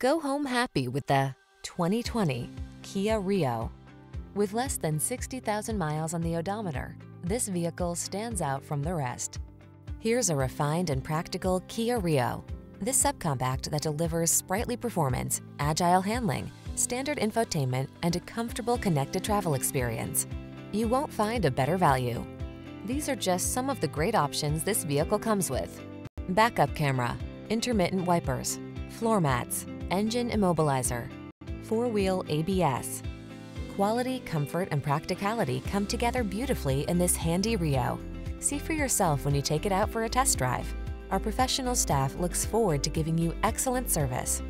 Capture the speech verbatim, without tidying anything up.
Go home happy with the twenty twenty Kia Rio. With less than sixty thousand miles on the odometer, this vehicle stands out from the rest. Here's a refined and practical Kia Rio. This subcompact that delivers sprightly performance, agile handling, standard infotainment, and a comfortable connected travel experience. You won't find a better value. These are just some of the great options this vehicle comes with: backup camera, intermittent wipers, floor mats, engine immobilizer, four-wheel A B S. Quality, comfort, and practicality come together beautifully in this handy Rio. See for yourself when you take it out for a test drive. Our professional staff looks forward to giving you excellent service.